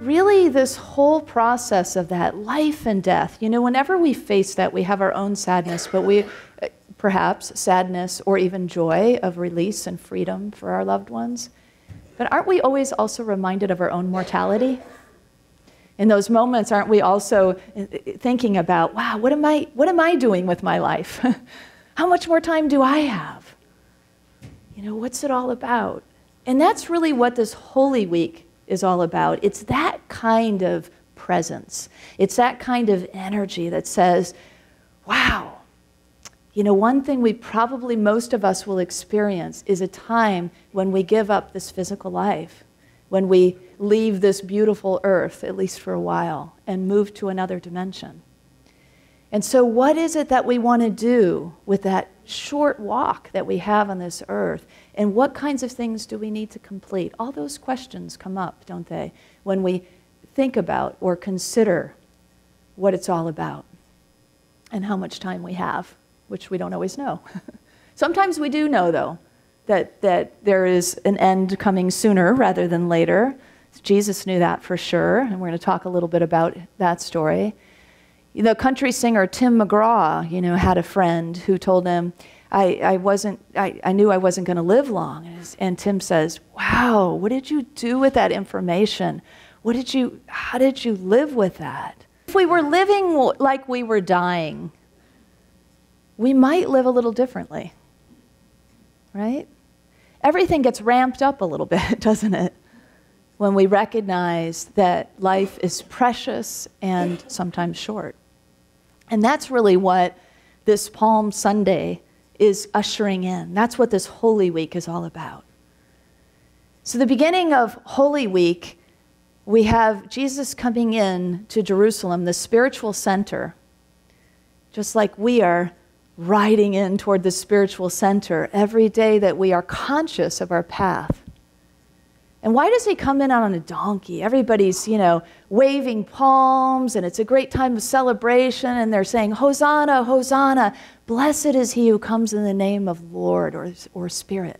really this whole process of that life and death, you know, whenever we face that, we have our own sadness, but we, perhaps sadness or even joy of release and freedom for our loved ones. But aren't we always also reminded of our own mortality? In those moments, aren't we also thinking about, wow, what am I doing with my life? How much more time do I have? You know, what's it all about? And that's really what this Holy Week is all about. It's that kind of presence. It's that kind of energy that says, wow, you know, one thing we probably, most of us will experience is a time when we give up this physical life, when we leave this beautiful earth, at least for a while, and move to another dimension. And so what is it that we want to do with that short walk that we have on this earth? And what kinds of things do we need to complete? All those questions come up, don't they, when we think about or consider what it's all about and how much time we have, which we don't always know. Sometimes we do know, though, that there is an end coming sooner rather than later. Jesus knew that for sure, and we're going to talk a little bit about that story. You know, country singer Tim McGraw, you know, had a friend who told him, I knew I wasn't going to live long. And Tim says, wow, what did you do with that information? How did you live with that? If we were living like we were dying, we might live a little differently, right? Everything gets ramped up a little bit, doesn't it? When we recognize that life is precious and sometimes short. And that's really what this Palm Sunday is ushering in. That's what this Holy Week is all about. So the beginning of Holy Week, we have Jesus coming in to Jerusalem, the spiritual center, just like we are riding in toward the spiritual center every day that we are conscious of our path. And why does he come in on a donkey? Everybody's, you know, waving palms, and it's a great time of celebration, and they're saying, Hosanna, Hosanna, blessed is he who comes in the name of Lord or Spirit.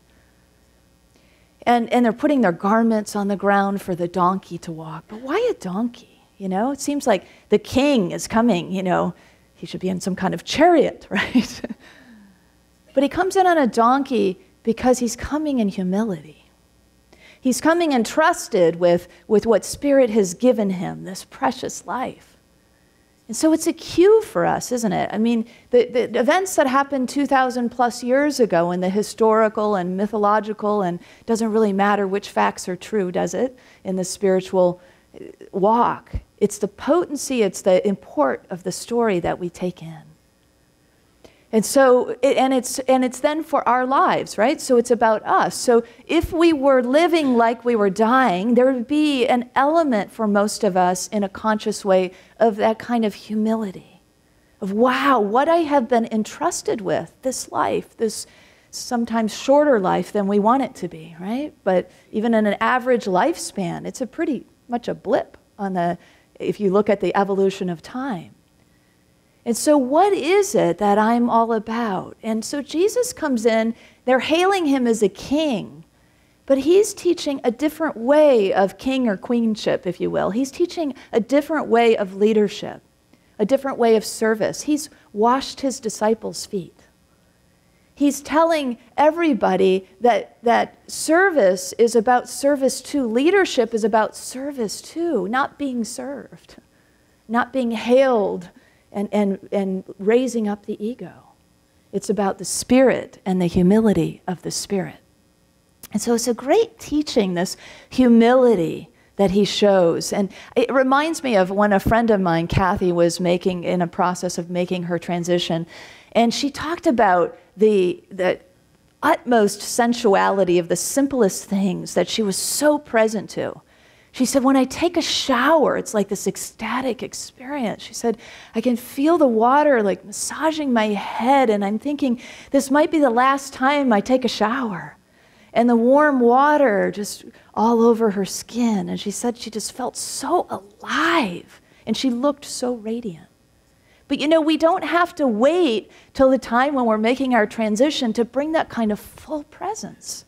And they're putting their garments on the ground for the donkey to walk. But why a donkey? You know, it seems like the king is coming, you know, he should be in some kind of chariot, right? But he comes in on a donkey because he's coming in humility. He's coming entrusted with what Spirit has given him, this precious life. And so it's a cue for us, isn't it? I mean, the events that happened 2,000 plus years ago in the historical and mythological, and doesn't really matter which facts are true, does it, in the spiritual walk. It's the potency, it's the import of the story that we take in. And so, it's then for our lives, right? So it's about us. So if we were living like we were dying, there would be an element for most of us in a conscious way of that kind of humility, of wow, what I have been entrusted with, this life, this sometimes shorter life than we want it to be, right? But even in an average lifespan, it's a pretty much a blip on the, if you look at the evolution of time. And so what is it that I'm all about? And so Jesus comes in, they're hailing him as a king, but he's teaching a different way of king or queenship, if you will. He's teaching a different way of leadership, a different way of service. He's washed his disciples' feet. He's telling everybody that service is about service too. Leadership is about service too, not being served, not being hailed, and raising up the ego. It's about the Spirit and the humility of the Spirit. And so it's a great teaching, this humility that he shows. And it reminds me of when a friend of mine, Kathy, was making, in a process of making her transition, and she talked about the utmost sensuality of the simplest things that she was so present to. She said, when I take a shower, it's like this ecstatic experience. She said, I can feel the water like massaging my head, and I'm thinking, this might be the last time I take a shower. And the warm water just all over her skin. And she said she just felt so alive, and she looked so radiant. But you know, we don't have to wait till the time when we're making our transition to bring that kind of full presence.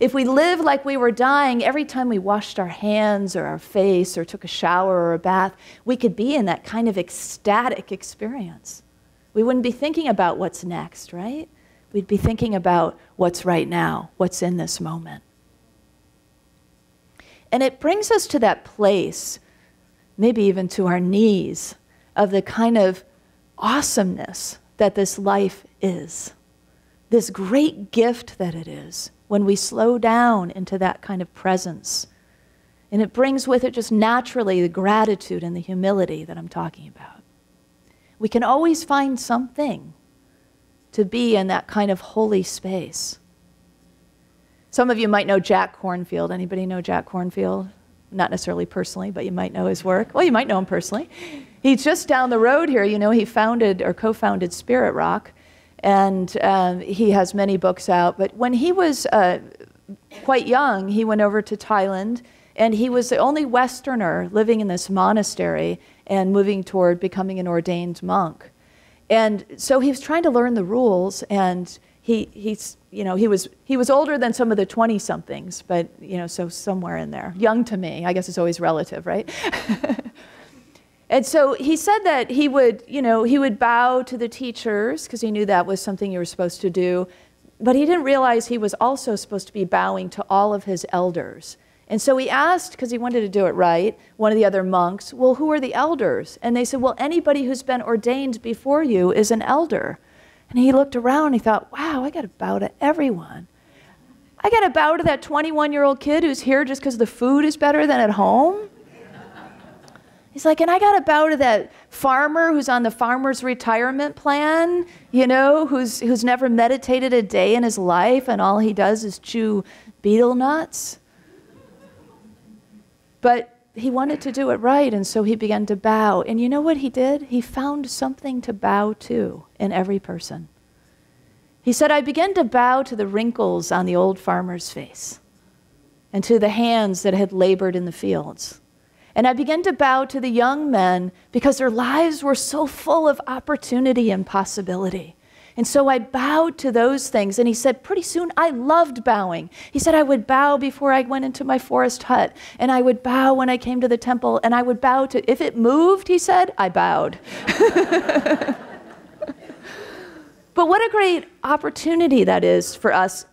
If we lived like we were dying, every time we washed our hands or our face or took a shower or a bath, we could be in that kind of ecstatic experience. We wouldn't be thinking about what's next, right? We'd be thinking about what's right now, what's in this moment. And it brings us to that place, maybe even to our knees, of the kind of awesomeness that this life is, this great gift that it is, when we slow down into that kind of presence. And it brings with it just naturally the gratitude and the humility that I'm talking about. We can always find something to be in that kind of holy space. Some of you might know Jack Kornfield. Anybody know Jack Kornfield? Not necessarily personally, but you might know his work. Well, you might know him personally. He's just down the road here. You know, he founded or co-founded Spirit Rock, and he has many books out. But when he was quite young, he went over to Thailand, and he was the only Westerner living in this monastery and moving toward becoming an ordained monk. And so he was trying to learn the rules, and he was older than some of the 20-somethings, but you know, so somewhere in there. Young to me, I guess it's always relative, right? And so he said that he would, you know, he would bow to the teachers because he knew that was something you were supposed to do, but he didn't realize he was also supposed to be bowing to all of his elders. And so he asked, because he wanted to do it right, one of the other monks, well, who are the elders? And they said, well, anybody who's been ordained before you is an elder. And he looked around and he thought, wow, I got to bow to everyone. I got to bow to that 21-year-old kid who's here just because the food is better than at home. He's like, and I got to bow to that farmer who's on the farmer's retirement plan, you know, who's never meditated a day in his life and all he does is chew betel nuts. But he wanted to do it right, and so he began to bow. And you know what he did? He found something to bow to in every person. He said, I began to bow to the wrinkles on the old farmer's face and to the hands that had labored in the fields. And I began to bow to the young men because their lives were so full of opportunity and possibility. And so I bowed to those things. And he said, pretty soon I loved bowing. He said, I would bow before I went into my forest hut. And I would bow when I came to the temple. And I would bow to, if it moved, he said, I bowed. But what a great opportunity that is for us.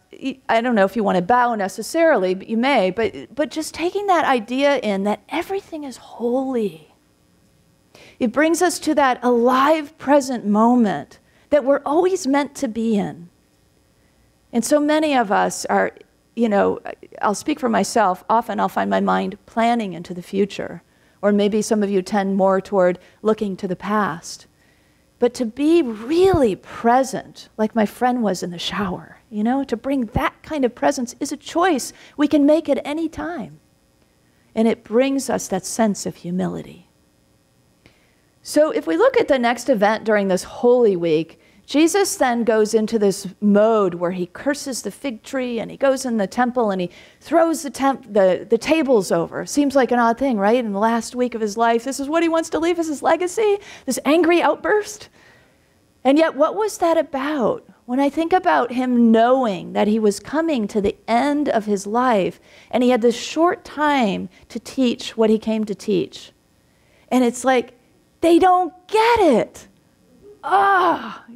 I don't know if you want to bow necessarily, but you may. But just taking that idea in that everything is holy. It brings us to that alive, present moment that we're always meant to be in. And so many of us are, you know, I'll speak for myself, often I'll find my mind planning into the future, or maybe some of you tend more toward looking to the past. But to be really present, like my friend was in the shower, you know, to bring that kind of presence is a choice we can make at any time. And it brings us that sense of humility. So if we look at the next event during this Holy Week, Jesus then goes into this mode where he curses the fig tree and he goes in the temple and he throws the tables over. Seems like an odd thing, right? In the last week of his life, this is what he wants to leave as his legacy, this angry outburst. And yet, what was that about? When I think about him knowing that he was coming to the end of his life and he had this short time to teach what he came to teach. And it's like, they don't get it.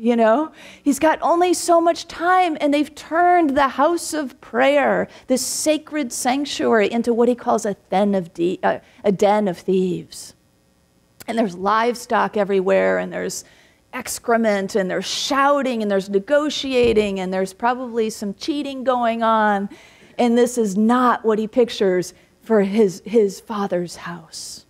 You know, he's got only so much time, and they've turned the house of prayer, this sacred sanctuary, into what he calls a den of thieves. And there's livestock everywhere, and there's excrement, and there's shouting, and there's negotiating, and there's probably some cheating going on. And this is not what he pictures for his father's house.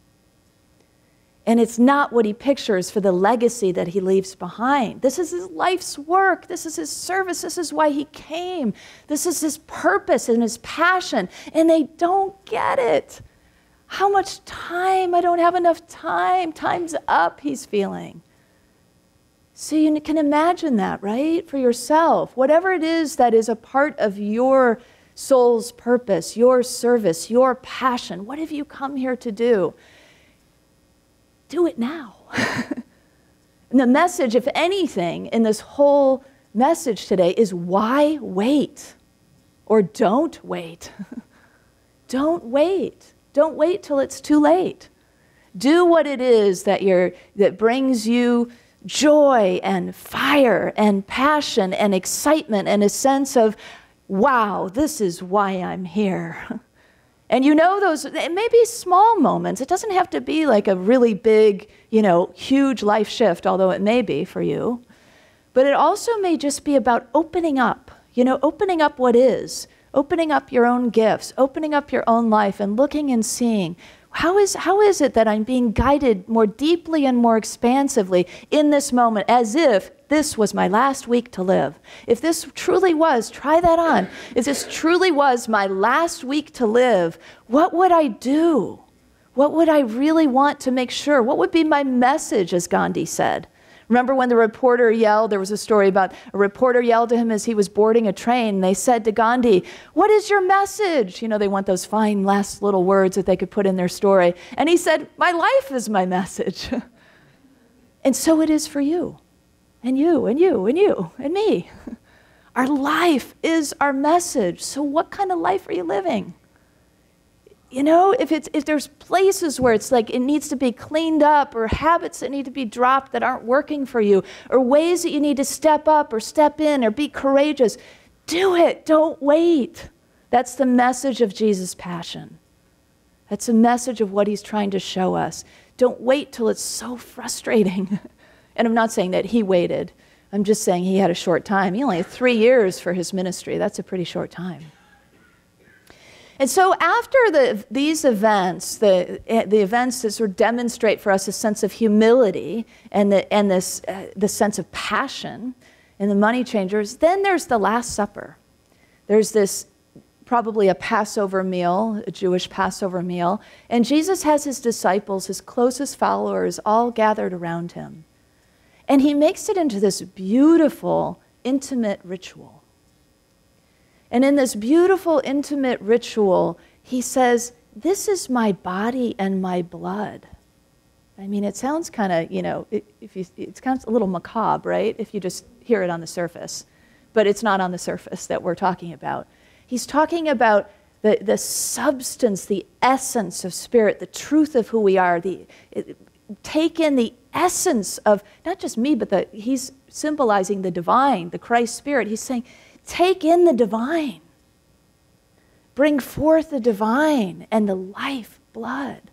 And it's not what he pictures for the legacy that he leaves behind. This is his life's work. This is his service. This is why he came. This is his purpose and his passion. And they don't get it. How much time? I don't have enough time. Time's up, he's feeling. So you can imagine that, right? For yourself, whatever it is that is a part of your soul's purpose, your service, your passion, what have you come here to do? Do it now. And the message, if anything, in this whole message today is why wait? or don't wait. Don't wait. Don't wait till it's too late. Do what it is that brings you joy and fire and passion and excitement and a sense of, wow, this is why I'm here. And you know those, it may be small moments. It doesn't have to be like a really big, you know, huge life shift, although it may be for you. But it also may just be about opening up, you know, opening up what is, opening up your own gifts, opening up your own life and looking and seeing, how is it that I'm being guided more deeply and more expansively in this moment as if this was my last week to live? If this truly was, try that on. If this truly was my last week to live, what would I do? What would I really want to make sure? What would be my message, as Gandhi said? Remember when the reporter yelled, there was a story about a reporter yelled to him as he was boarding a train. They said to Gandhi, what is your message? You know, they want those fine last little words that they could put in their story. And he said, my life is my message. And so it is for you, and you, and you, and you, and me. Our life is our message. So what kind of life are you living? You know, if there's places where it's like it needs to be cleaned up or habits that need to be dropped that aren't working for you or ways that you need to step up or step in or be courageous, do it. Don't wait. That's the message of Jesus' passion. That's the message of what he's trying to show us. Don't wait till it's so frustrating. And I'm not saying that he waited. I'm just saying he had a short time. He only had 3 years for his ministry. That's a pretty short time. And so after these events, the events that sort of demonstrate for us a sense of humility and the sense of passion and the money changers, then there's the Last Supper. There's this probably a Passover meal, a Jewish Passover meal, and Jesus has his disciples, his closest followers, all gathered around him. And he makes it into this beautiful, intimate ritual. And in this beautiful, intimate ritual, he says, this is my body and my blood. I mean, it sounds kind of, you know, it sounds a little macabre, right? If you just hear it on the surface. But it's not on the surface that we're talking about. He's talking about the substance, the essence of spirit, the truth of who we are. Take in the essence of, not just me, but he's symbolizing the divine, the Christ spirit. He's saying, take in the divine. Bring forth the divine and the life blood.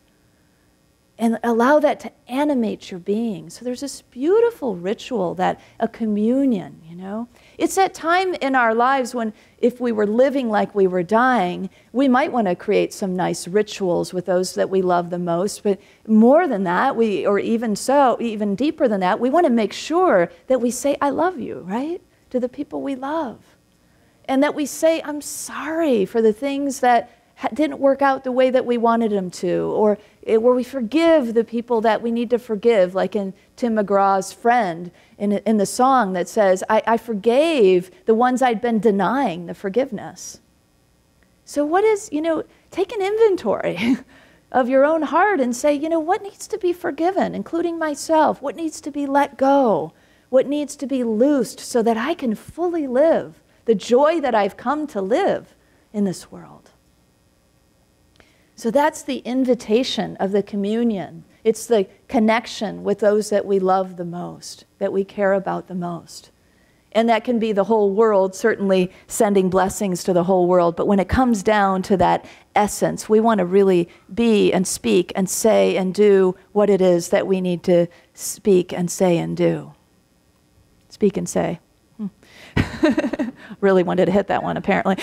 And allow that to animate your being. So there's this beautiful ritual, that a communion, you know. It's that time in our lives when if we were living like we were dying, we might want to create some nice rituals with those that we love the most. But more than that, even deeper than that, we want to make sure that we say, I love you, right? To the people we love. And that we say, I'm sorry for the things that didn't work out the way that we wanted them to, or where we forgive the people that we need to forgive, like in Tim McGraw's Friend, in the song that says, I forgave the ones I'd been denying the forgiveness. So what is, you know, take an inventory of your own heart and say, you know, what needs to be forgiven, including myself? What needs to be let go? What needs to be loosed so that I can fully live the joy that I've come to live in this world. So that's the invitation of the communion. It's the connection with those that we love the most, that we care about the most. And that can be the whole world, certainly sending blessings to the whole world. But when it comes down to that essence, we want to really be and speak and say and do what it is that we need to speak and say and do. Speak and say. Really wanted to hit that one, apparently.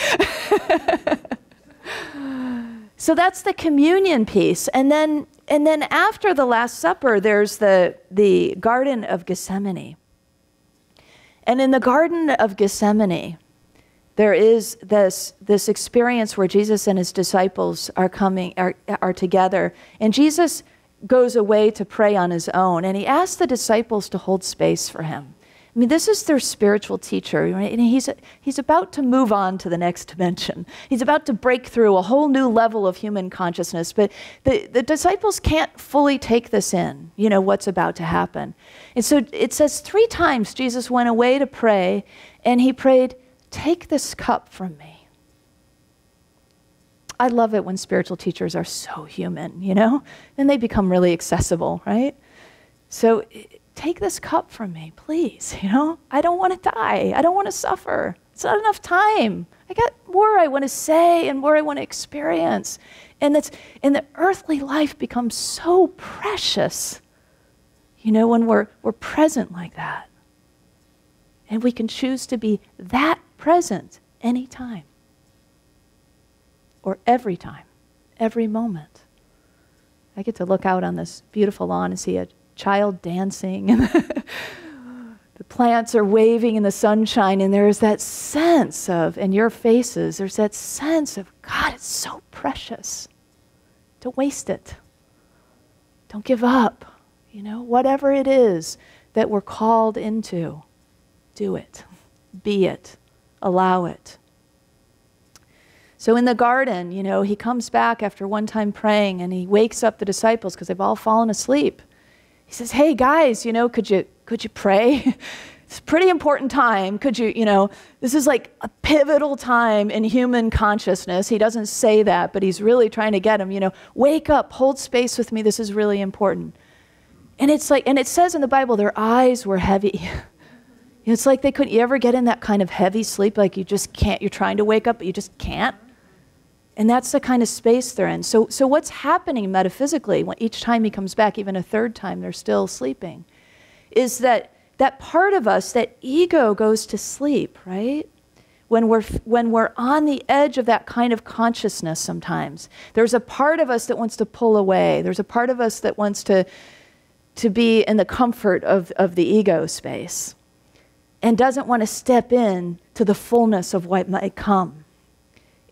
So that's the communion piece. And then after the Last Supper, there's the Garden of Gethsemane. And in the Garden of Gethsemane, there is this experience where Jesus and his disciples are together. And Jesus goes away to pray on his own. And he asks the disciples to hold space for him. I mean, this is their spiritual teacher, and he's about to move on to the next dimension. He's about to break through a whole new level of human consciousness, but the disciples can't fully take this in, you know, what's about to happen. And so it says 3 times Jesus went away to pray, and he prayed, take this cup from me. I love it when spiritual teachers are so human, you know? Then they become really accessible, right? So take this cup from me, please, you know? I don't want to die. I don't want to suffer. It's not enough time. I got more I want to say and more I want to experience. And the earthly life becomes so precious, you know, when we're present like that. And we can choose to be that present anytime. Or every time, every moment. I get to look out on this beautiful lawn and see a child dancing, and the plants are waving in the sunshine, and there's that sense of, in your faces, there's that sense of, God, it's so precious. Don't waste it. Don't give up. You know, whatever it is that we're called into, do it, be it, allow it. So in the garden, you know, he comes back after one time praying and he wakes up the disciples because they've all fallen asleep. He says, hey guys, you know, could you pray? It's a pretty important time. Could you, you know, this is like a pivotal time in human consciousness. He doesn't say that, but he's really trying to get them, you know, wake up, hold space with me. This is really important. And it's like, and it says in the Bible, their eyes were heavy. It's like they couldn't, you ever get in that kind of heavy sleep? Like you just can't, you're trying to wake up, but you just can't. And that's the kind of space they're in. So what's happening metaphysically, when each time he comes back, even a third time, they're still sleeping, is that part of us, that ego, goes to sleep, right? When we're on the edge of that kind of consciousness sometimes, there's a part of us that wants to pull away. There's a part of us that wants to be in the comfort of the ego space and doesn't want to step in to the fullness of what might come.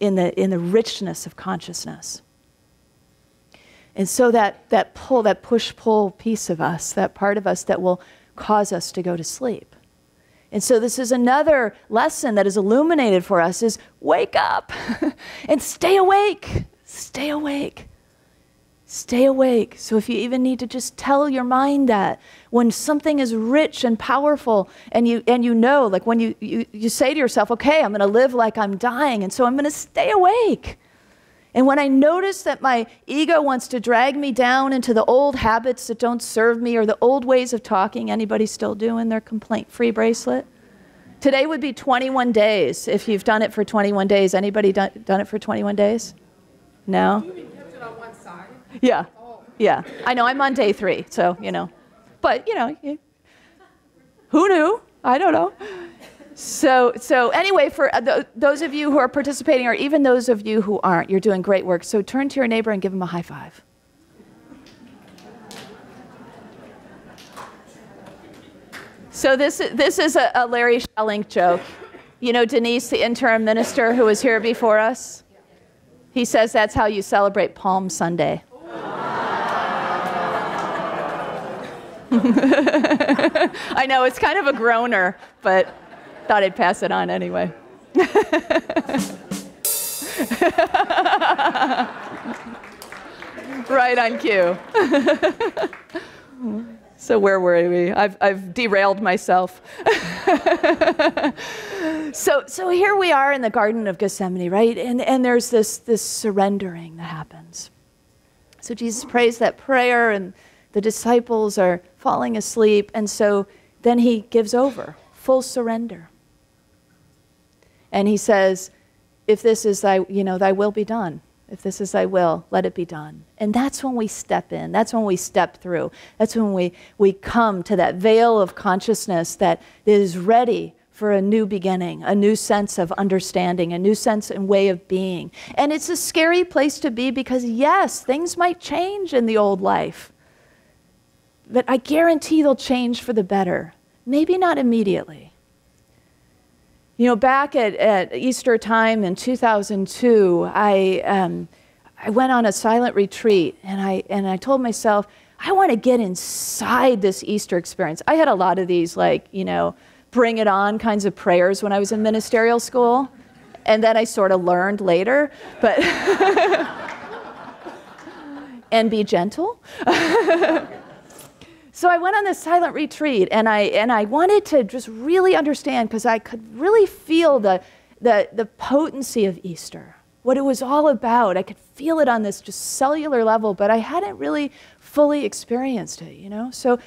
In the richness of consciousness. And so that pull, that push-pull piece of us, that part of us that will cause us to go to sleep. And so this is another lesson that is illuminated for us, is wake up and stay awake, stay awake, stay awake. So if you even need to just tell your mind that, when something is rich and powerful, and you know, like when you say to yourself, okay, I'm gonna live like I'm dying, and so I'm gonna stay awake. And when I notice that my ego wants to drag me down into the old habits that don't serve me, or the old ways of talking, anybody still doing their complaint-free bracelet? Today would be 21 days, if you've done it for 21 days. Anybody done it for 21 days? No? You kept it on one side? Yeah, yeah. I know, I'm on day 3, so, you know. But, you know, who knew? I don't know. So anyway, for those of you who are participating, or even those of you who aren't, you're doing great work. So turn to your neighbor and give him a high five. So this is a Larry Schelling joke. You know Denise, the interim minister who was here before us? He says that's how you celebrate Palm Sunday. I know, it's kind of a groaner, but thought I'd pass it on anyway. Right on cue. So where were we? I've derailed myself. So here we are in the Garden of Gethsemane, right? And there's this surrendering that happens. So Jesus prays that prayer, and the disciples are falling asleep, and so then he gives over, full surrender. And he says, if this is thy, you know, thy will be done. If this is thy will, let it be done. And that's when we step in. That's when we step through. That's when we come to that veil of consciousness that is ready for a new beginning, a new sense of understanding, a new sense and way of being. And it's a scary place to be, because yes, things might change in the old life. But I guarantee they'll change for the better. Maybe not immediately. You know, back at Easter time in 2002, I went on a silent retreat, and I told myself, I want to get inside this Easter experience. I had a lot of these, like, you know, bring it on kinds of prayers when I was in ministerial school, and then I sort of learned later, but and be gentle. So I went on this silent retreat, and I wanted to just really understand, because I could really feel the potency of Easter. what it was all about. I could feel it on this just cellular level, but I hadn't really fully experienced it, you know? So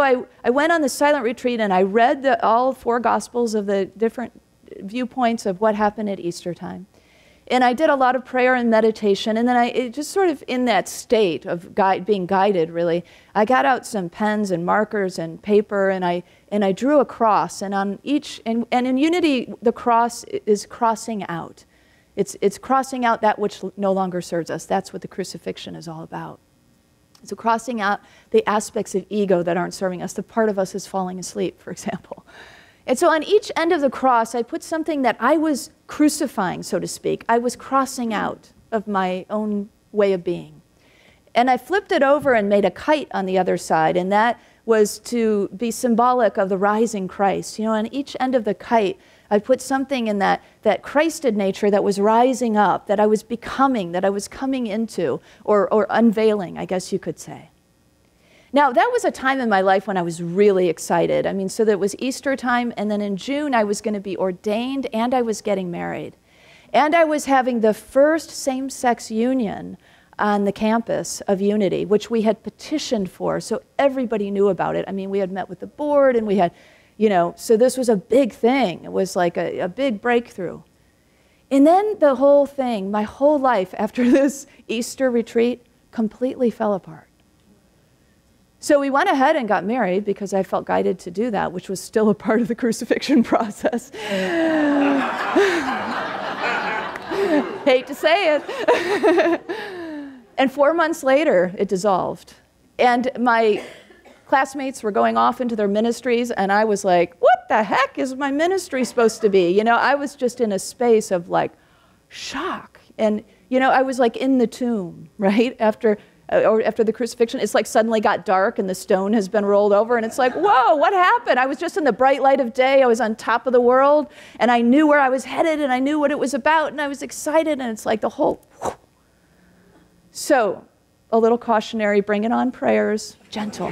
I went on the silent retreat and I read all four Gospels of the different viewpoints of what happened at Easter time. And I did a lot of prayer and meditation, and then it just sort of in that state of being guided, really, I got out some pens and markers and paper, and I drew a cross, and on each, and in unity, the cross is crossing out. It's crossing out that which no longer serves us. That's what the crucifixion is all about. So crossing out the aspects of ego that aren't serving us, the part of us is falling asleep, for example. And so on each end of the cross, I put something that I was crucifying, so to speak. I was crossing out of my own way of being. And I flipped it over and made a kite on the other side, and that was to be symbolic of the rising Christ. You know, on each end of the kite, I put something in that Christed nature that was rising up, that I was becoming, that I was coming into, or unveiling, I guess you could say. Now, that was a time in my life when I was really excited. I mean, so that was Easter time, and then in June, I was going to be ordained, and I was getting married. And I was having the first same-sex union on the campus of Unity, which we had petitioned for, so everybody knew about it. I mean, we had met with the board, and we had, you know, so this was a big thing. It was like a big breakthrough. And then the whole thing, my whole life after this Easter retreat, completely fell apart. So we went ahead and got married because I felt guided to do that, which was still a part of the crucifixion process. Hate to say it. And 4 months later, it dissolved. And my classmates were going off into their ministries, and I was like, what the heck is my ministry supposed to be? You know, I was just in a space of like shock. And, you know, I was like in the tomb, right? After the crucifixion, it's like suddenly got dark and the stone has been rolled over and it's like, whoa, what happened? I was just in the bright light of day. I was on top of the world and I knew where I was headed and I knew what it was about and I was excited and it's like the whole. Whoosh. So a little cautionary, bring it on prayers, gentle.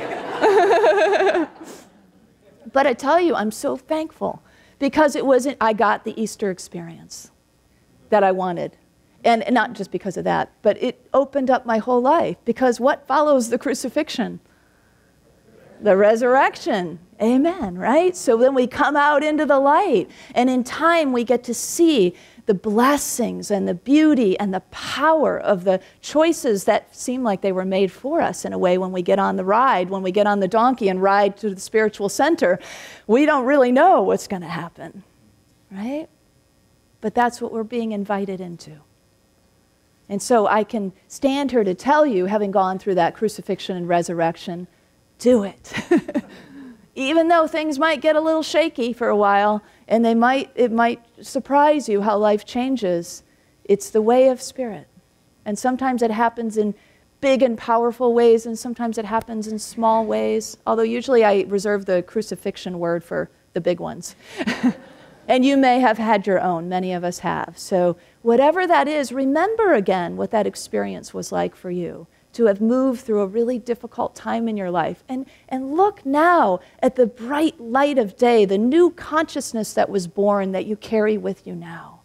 But I tell you, I'm so thankful because it wasn't, I got the Easter experience that I wanted. And not just because of that, but it opened up my whole life. Because what follows the crucifixion? The resurrection. Amen, right? So then we come out into the light. And in time, we get to see the blessings and the beauty and the power of the choices that seem like they were made for us in a way when we get on the ride, when we get on the donkey and ride to the spiritual center. We don't really know what's going to happen, right? But that's what we're being invited into. And so I can stand here to tell you, having gone through that crucifixion and resurrection, do it. Even though things might get a little shaky for a while, and it might surprise you how life changes, it's the way of spirit. And sometimes it happens in big and powerful ways, and sometimes it happens in small ways, although usually I reserve the crucifixion word for the big ones. And you may have had your own, many of us have. So whatever that is, remember again what that experience was like for you, to have moved through a really difficult time in your life. And look now at the bright light of day, the new consciousness that was born that you carry with you now.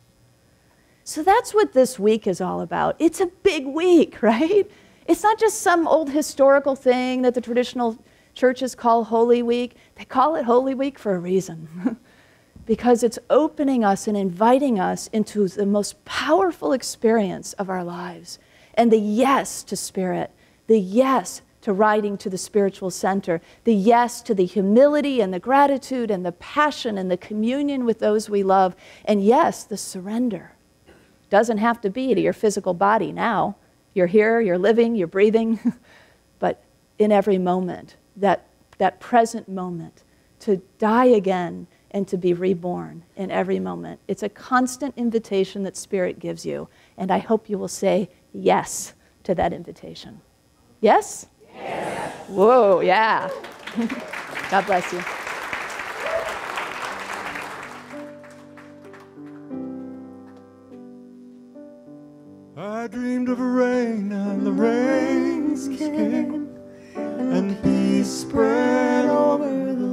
So that's what this week is all about. It's a big week, right? It's not just some old historical thing that the traditional churches call Holy Week. They call it Holy Week for a reason. Because it's opening us and inviting us into the most powerful experience of our lives. And the yes to spirit, the yes to riding to the spiritual center, the yes to the humility and the gratitude and the passion and the communion with those we love, and yes, the surrender. Doesn't have to be to your physical body now. You're here, you're living, you're breathing, but in every moment, that present moment, to die again, and to be reborn in every moment. It's a constant invitation that Spirit gives you, and I hope you will say yes to that invitation. Yes? Yes. Whoa, yeah. God bless you. I dreamed of rain, and the rains came, and peace spread over the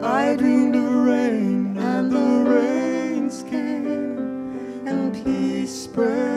I dreamed of rain, and the rain came. prayer.